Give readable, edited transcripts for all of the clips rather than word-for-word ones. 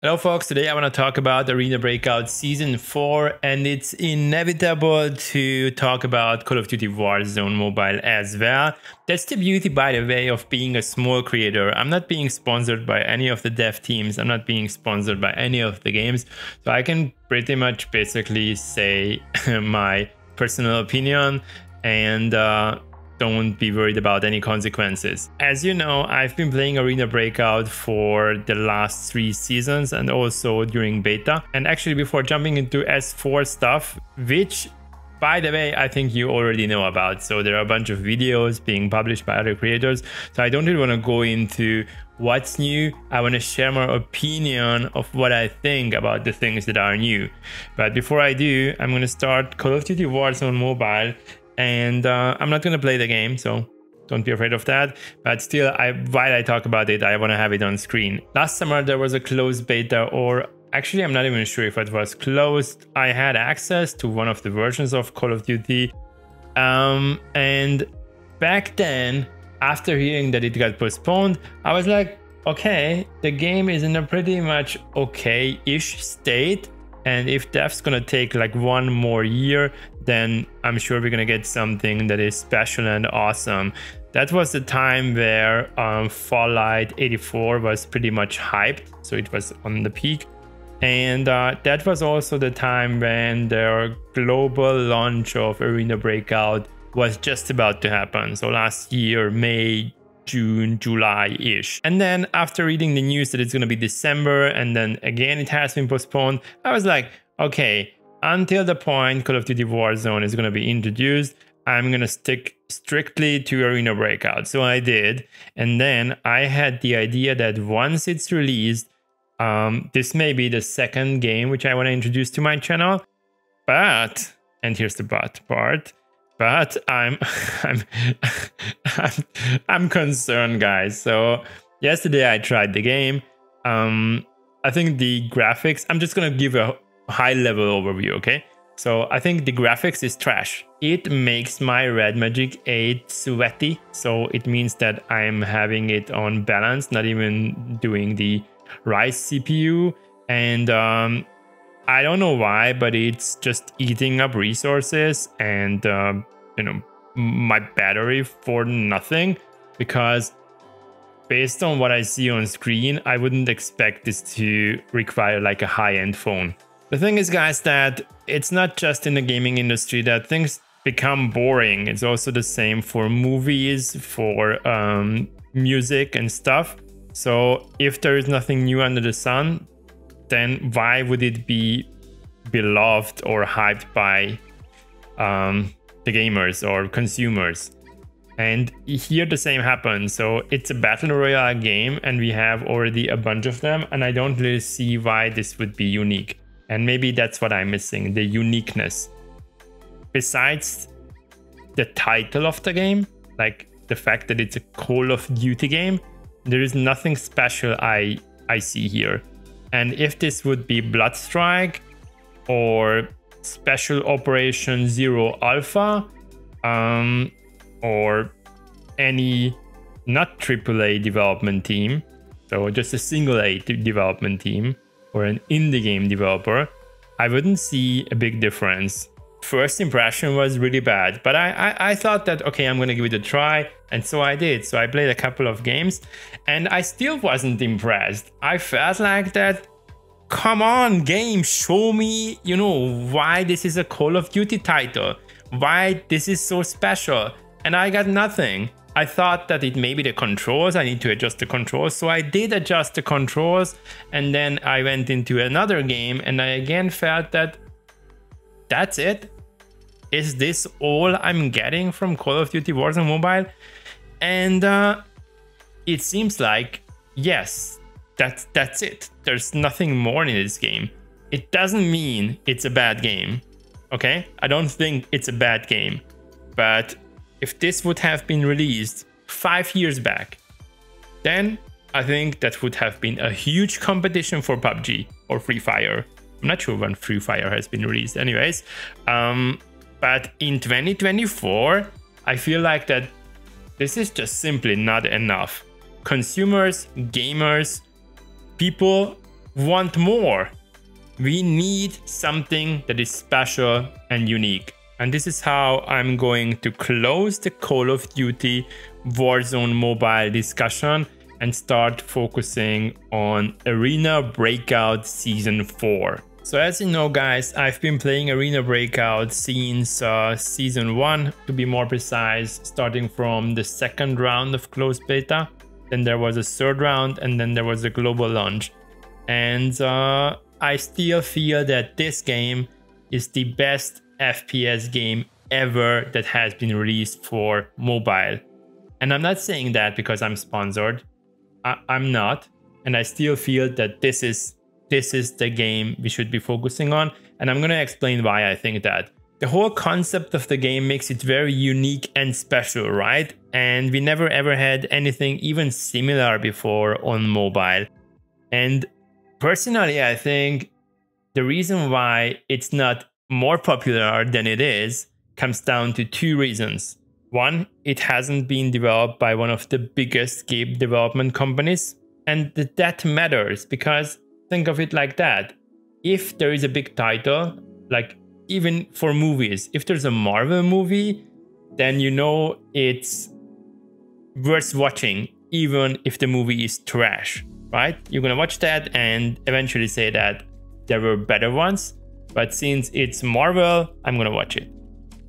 Hello folks, today I want to talk about Arena Breakout Season 4, and it's inevitable to talk about Call of Duty Warzone Mobile as well. That's the beauty, by the way, of being a small creator. I'm not being sponsored by any of the dev teams, I'm not being sponsored by any of the games, so I can pretty much basically say my personal opinion and don't be worried about any consequences. As you know, I've been playing Arena Breakout for the last 3 seasons and also during beta. And actually before jumping into S4 stuff, which by the way, I think you already know about. So there are a bunch of videos being published by other creators. So I don't really want to go into what's new. I want to share my opinion of what I think about the things that are new. But before I do, I'm going to start Call of Duty Warzone Mobile. And I'm not going to play the game, so don't be afraid of that. But still, while I talk about it, I want to have it on screen. Last summer, there was a closed beta, or actually, I'm not even sure if it was closed. I had access to one of the versions of Call of Duty. And back then, after hearing that it got postponed, I was like, okay, the game is in a pretty much okay-ish state. And if dev's gonna take like 1 more year, then I'm sure we're gonna get something that is special and awesome. That was the time where Farlight 84 was pretty much hyped, so it was on the peak. And that was also the time when their global launch of Arena Breakout was just about to happen. So last year, May, June, July-ish. And then after reading the news that it's going to be December and then again it has been postponed, I was like, okay, until the point Call of Duty Warzone is going to be introduced, I'm going to stick strictly to Arena Breakout. So I did. And then I had the idea that once it's released, this may be the 2nd game which I want to introduce to my channel. But, and here's the but part, but I'm concerned, guys. So yesterday I tried the game. I think the graphics, I'm just gonna give a high level overview, okay? So I think the graphics is trash. It makes my Red Magic 8 sweaty. So it means that I'm having it on balance, not even doing the Ryze CPU. And I don't know why, but it's just eating up resources and, you know, my battery for nothing, because based on what I see on screen, I wouldn't expect this to require like a high-end phone. The thing is, guys, that it's not just in the gaming industry that things become boring. It's also the same for movies, for music and stuff. So if there is nothing new under the sun, then why would it be beloved or hyped by the gamers or consumers? And here the same happens. So it's a battle royale game and we have already a bunch of them, and I don't really see why this would be unique. And maybe that's what I'm missing, the uniqueness. Besides the title of the game, like the fact that it's a Call of Duty game, there is nothing special I see here. And if this would be Bloodstrike or Special Operation Zero Alpha or any not AAA development team, so just a single A development team or an indie game developer, I wouldn't see a big difference. First impression was really bad, but I thought that, okay, I'm gonna give it a try, and so I did. So I played a couple of games and I still wasn't impressed. I felt like that, come on game, show me, you know, why this is a Call of Duty title, why this is so special, and I got nothing. I thought that it may be the controls, I need to adjust the controls, so I did adjust the controls, and then I went into another game and I again felt that, that's it? Is this all I'm getting from Call of Duty Warzone Mobile? And it seems like, yes, that's it. There's nothing more in this game. It doesn't mean it's a bad game, okay? I don't think it's a bad game. But if this would have been released 5 years back, then I think that would have been a huge competition for PUBG or Free Fire. I'm not sure when Free Fire has been released anyways, but in 2024, I feel like that this is just simply not enough. Consumers, gamers, people want more. We need something that is special and unique. And this is how I'm going to close the Call of Duty Warzone Mobile discussion and start focusing on Arena Breakout Season 4. So as you know, guys, I've been playing Arena Breakout since Season 1, to be more precise, starting from the second round of closed beta. Then there was a third round, and then there was a global launch. And I still feel that this game is the best FPS game ever that has been released for mobile. And I'm not saying that because I'm sponsored. I'm not, and I still feel that this is the game we should be focusing on, and I'm going to explain why I think that. The whole concept of the game makes it very unique and special, right? And we never ever had anything even similar before on mobile. And personally, I think the reason why it's not more popular than it is comes down to two reasons. One, it hasn't been developed by one of the biggest game development companies, and that matters, because think of it like that. If there is a big title, like even for movies, if there's a Marvel movie, then you know it's worth watching, even if the movie is trash, right? You're gonna watch that and eventually say that there were better ones, but since it's Marvel, I'm gonna watch it.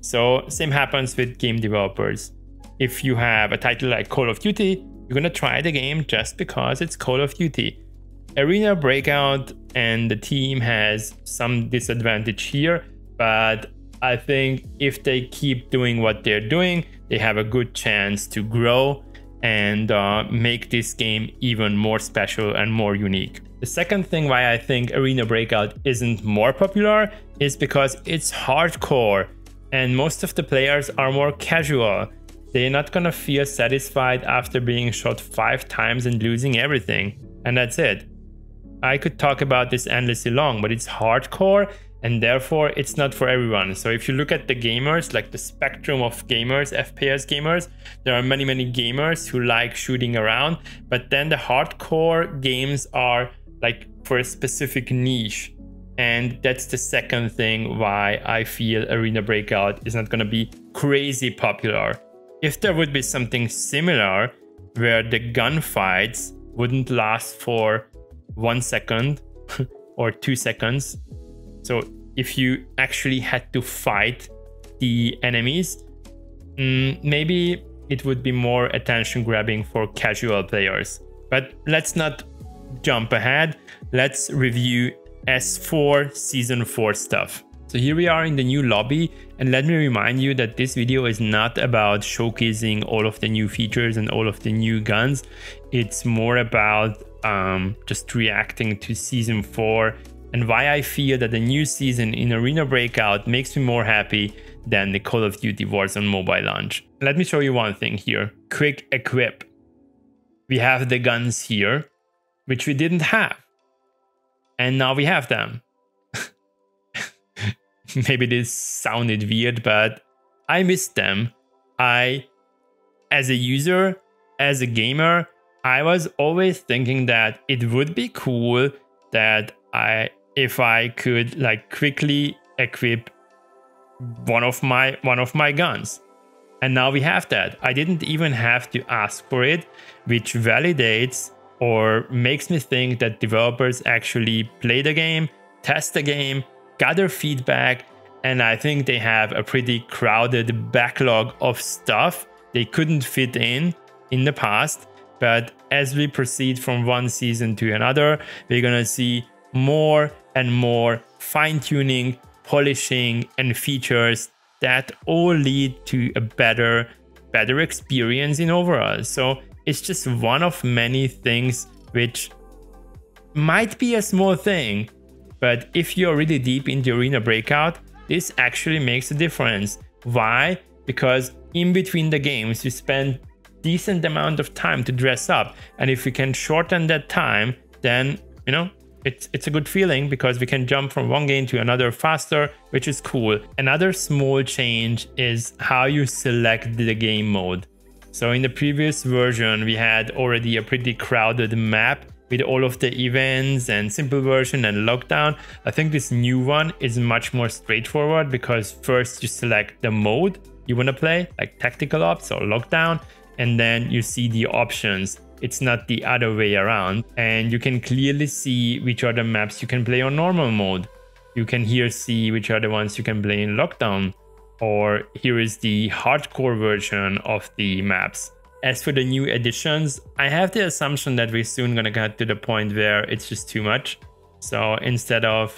So same happens with game developers. If you have a title like Call of Duty, you're gonna try the game just because it's Call of Duty. Arena Breakout and the team has some disadvantage here, but I think if they keep doing what they're doing, they have a good chance to grow and make this game even more special and more unique. The second thing why I think Arena Breakout isn't more popular is because it's hardcore. And most of the players are more casual. They're not gonna feel satisfied after being shot 5 times and losing everything. And that's it. I could talk about this endlessly long, but it's hardcore and therefore it's not for everyone. So if you look at the gamers, like the spectrum of gamers, FPS gamers, there are many, many gamers who like shooting around, but then the hardcore games are like for a specific niche. And that's the second thing why I feel Arena Breakout is not gonna be crazy popular. If there would be something similar where the gunfights wouldn't last for 1 second or 2 seconds, so if you actually had to fight the enemies, maybe it would be more attention grabbing for casual players. But let's not jump ahead, let's review S4 Season 4 stuff. So here we are in the new lobby, and let me remind you that this video is not about showcasing all of the new features and all of the new guns. It's more about just reacting to Season 4 and why I feel that the new season in Arena Breakout makes me more happy than the Call of Duty Warzone Mobile launch. Let me show you one thing here. Quick equip. We have the guns here, which we didn't have. And now we have them. Maybe this sounded weird, but I missed them. As a user, as a gamer, I was always thinking that it would be cool that if I could like quickly equip one of my guns. And now we have that. I didn't even have to ask for it, which validates or makes me think that developers actually play the game, test the game, gather feedback, and I think they have a pretty crowded backlog of stuff they couldn't fit in the past. But as we proceed from one season to another, we're gonna see more and more fine-tuning, polishing, and features that all lead to a better experience in overall. So it's just one of many things, which might be a small thing, but if you're really deep into Arena Breakout, this actually makes a difference. Why? Because in between the games, you spend decent amount of time to dress up. And if we can shorten that time, then, you know, it's a good feeling because we can jump from one game to another faster, which is cool. Another small change is how you select the game mode. So in the previous version, we had already a pretty crowded map with all of the events and simple version and lockdown. I think this new one is much more straightforward, because first you select the mode you want to play, like tactical ops or lockdown, and then you see the options. It's not the other way around, and you can clearly see which are the maps you can play on normal mode. You can here see which are the ones you can play in lockdown, or here is the hardcore version of the maps. As for the new additions, I have the assumption that we're soon gonna get to the point where it's just too much. So instead of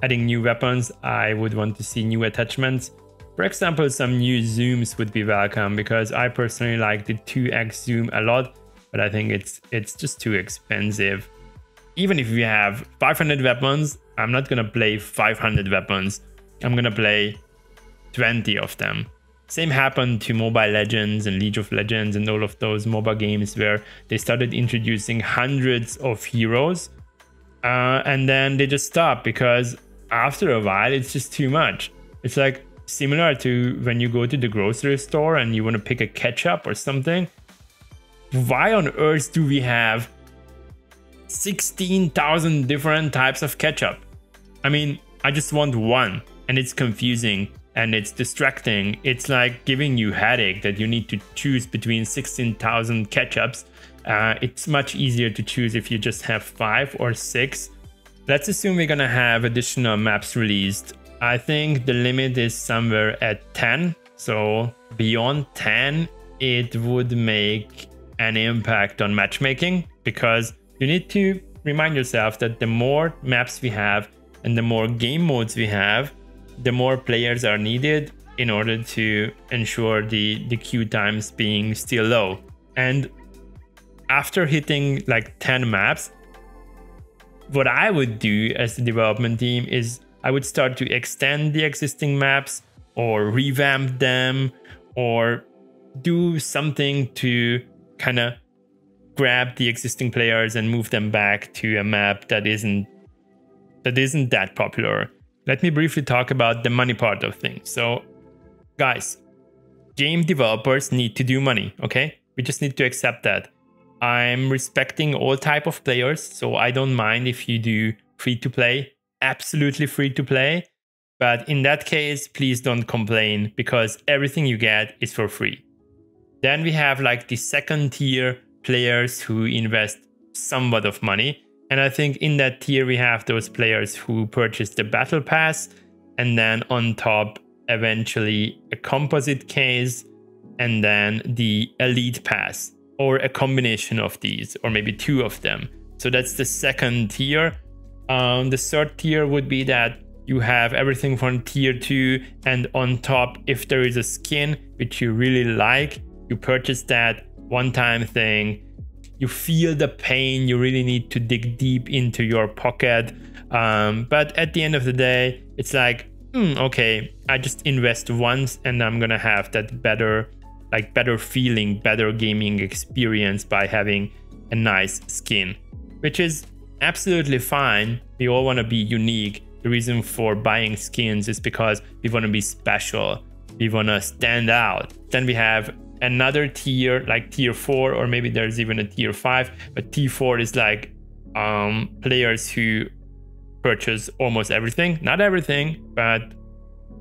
adding new weapons, I would want to see new attachments. For example, some new zooms would be welcome, because I personally like the 2x zoom a lot, but I think it's just too expensive. Even if we have 500 weapons, I'm not gonna play 500 weapons. I'm gonna play 20 of them. Same happened to Mobile Legends and League of Legends and all of those MOBA games, where they started introducing hundreds of heroes, and then they just stopped, because after a while it's just too much. It's like similar to when you go to the grocery store and you want to pick a ketchup or something. Why on earth do we have 16,000 different types of ketchup? I mean, I just want one, and it's confusing and it's distracting. It's like giving you headache that you need to choose between 16,000 ketchups. It's much easier to choose if you just have 5 or 6. Let's assume we're gonna have additional maps released. I think the limit is somewhere at 10, so beyond 10 it would make an impact on matchmaking, because you need to remind yourself that the more maps we have and the more game modes we have, the more players are needed in order to ensure the queue times being still low. And after hitting like 10 maps, what I would do as the development team is I would start to extend the existing maps or revamp them or do something to kind of grab the existing players and move them back to a map that isn't that popular. Let me briefly talk about the money part of things. So guys, game developers need to do money, okay? We just need to accept that. I'm respecting all type of players, so I don't mind if you do free to play. Absolutely free to play, but in that case please don't complain, because everything you get is for free. Then we have like the second tier players who invest somewhat of money, and I think in that tier we have those players who purchase the battle pass, and then on top eventually a composite case, and then the elite pass, or a combination of these, or maybe two of them. So that's the second tier. The third tier would be that you have everything from tier 2, and on top, if there is a skin which you really like, you purchase that one-time thing. You feel the pain, you really need to dig deep into your pocket, but at the end of the day it's like, okay, I just invest once and I'm gonna have that better feeling, better gaming experience by having a nice skin, which is absolutely fine. We all want to be unique. The reason for buying skins is because we want to be special, we want to stand out. Then we have another tier, like tier 4, or maybe there's even a tier 5, but tier 4 is like players who purchase almost everything, not everything, but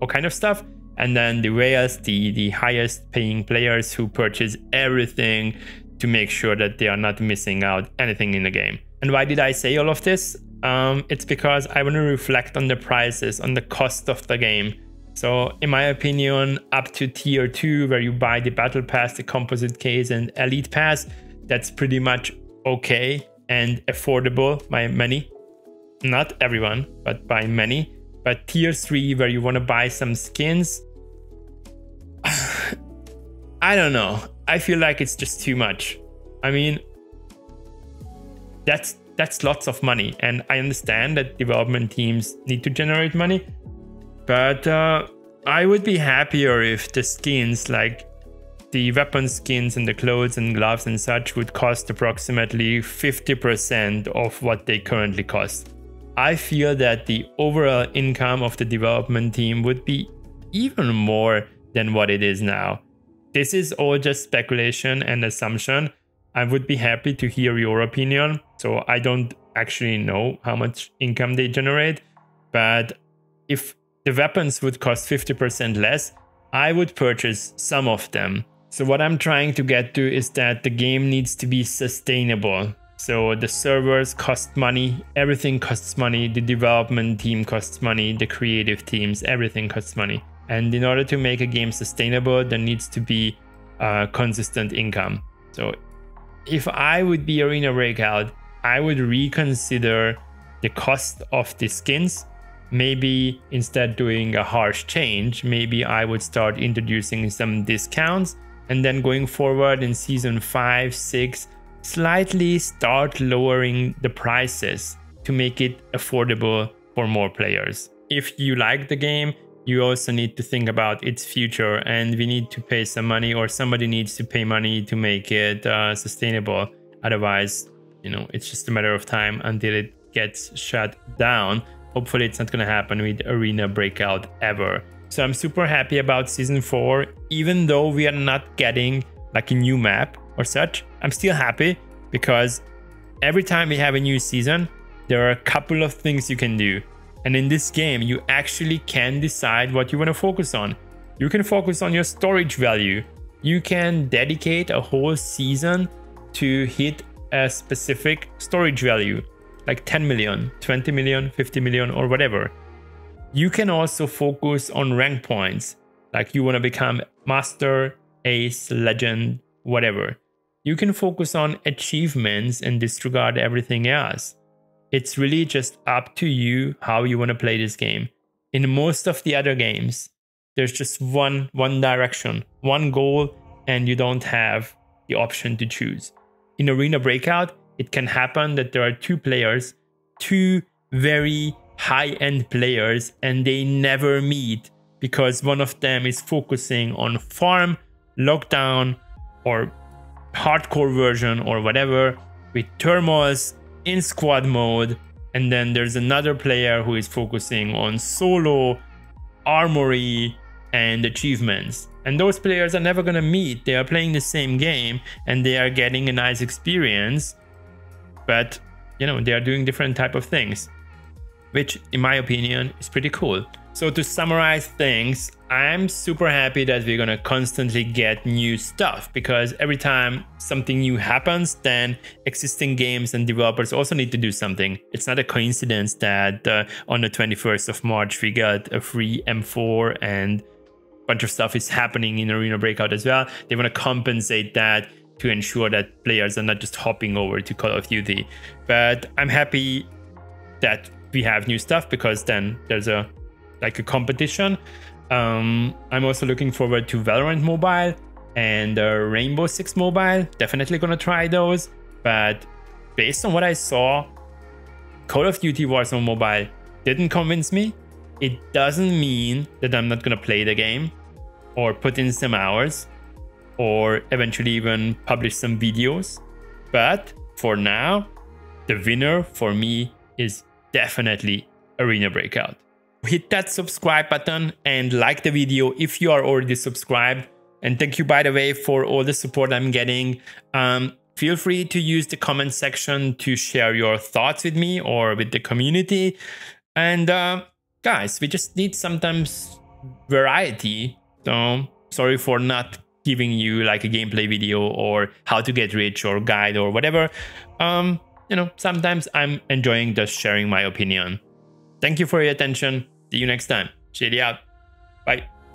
all kind of stuff. And then the whales, the highest paying players who purchase everything to make sure that they are not missing out anything in the game. And why did I say all of this? It's because I want to reflect on the prices, on the cost of the game. So in my opinion, up to tier 2, where you buy the battle pass, the composite case and elite pass, that's pretty much okay and affordable by many. Not everyone, but by many. But tier 3, where you want to buy some skins, I don't know. I feel like it's just too much. I mean, that's lots of money, and I understand that development teams need to generate money, but I would be happier if the skins, like the weapon skins and the clothes and gloves and such, would cost approximately 50% of what they currently cost. I feel that the overall income of the development team would be even more than what it is now. This is all just speculation and assumption. I would be happy to hear your opinion. So I don't actually know how much income they generate, but if the weapons would cost 50% less, I would purchase some of them. So what I'm trying to get to is that the game needs to be sustainable. So the servers cost money, everything costs money, the development team costs money, the creative teams, everything costs money. And in order to make a game sustainable, there needs to be consistent income. So if I would be Arena Breakout, I would reconsider the cost of the skins. Maybe instead doing a harsh change, maybe I would start introducing some discounts, and then going forward in season 5, 6, slightly start lowering the prices to make it affordable for more players. If you like the game, you also need to think about its future, and we need to pay some money, or somebody needs to pay money to make it sustainable. Otherwise, you know, it's just a matter of time until it gets shut down. Hopefully it's not going to happen with Arena Breakout ever. So I'm super happy about season 4, even though we are not getting like a new map or such. I'm still happy because every time we have a new season, there are a couple of things you can do. And in this game, you actually can decide what you want to focus on. You can focus on your storage value. You can dedicate a whole season to hit a specific storage value, like 10 million, 20 million, 50 million, or whatever. You can also focus on rank points, like you want to become master, ace, legend, whatever. You can focus on achievements and disregard everything else. It's really just up to you how you want to play this game. In most of the other games, there's just one direction, one goal, and you don't have the option to choose. In Arena Breakout, it can happen that there are two players, two very high-end players, and they never meet because one of them is focusing on farm, lockdown, or hardcore version or whatever with thermals in squad mode, and then there's another player who is focusing on solo, armory, and achievements. And those players are never gonna meet. They are playing the same game and they are getting a nice experience, but you know, they are doing different type of things, which in my opinion is pretty cool. So to summarize things, I'm super happy that we're gonna constantly get new stuff, because every time something new happens, then existing games and developers also need to do something. It's not a coincidence that on the 21st of March we got a free M4 and a bunch of stuff is happening in Arena Breakout as well. They wanna compensate that to ensure that players are not just hopping over to Call of Duty. But I'm happy that we have new stuff, because then there's a competition. I'm also looking forward to Valorant Mobile and Rainbow Six Mobile. Definitely gonna try those, but based on what I saw, Call of Duty Warzone Mobile didn't convince me. It doesn't mean that I'm not gonna play the game or put in some hours or eventually even publish some videos, but for now the winner for me is definitely Arena Breakout. Hit that subscribe button and like the video if you are already subscribed, and thank you by the way for all the support I'm getting. Feel free to use the comment section to share your thoughts with me or with the community, and guys, we just need sometimes variety, so sorry for not giving you like a gameplay video or how to get rich or guide or whatever. You know, sometimes I'm enjoying just sharing my opinion. Thank you for your attention. See you next time. Shady out. Bye.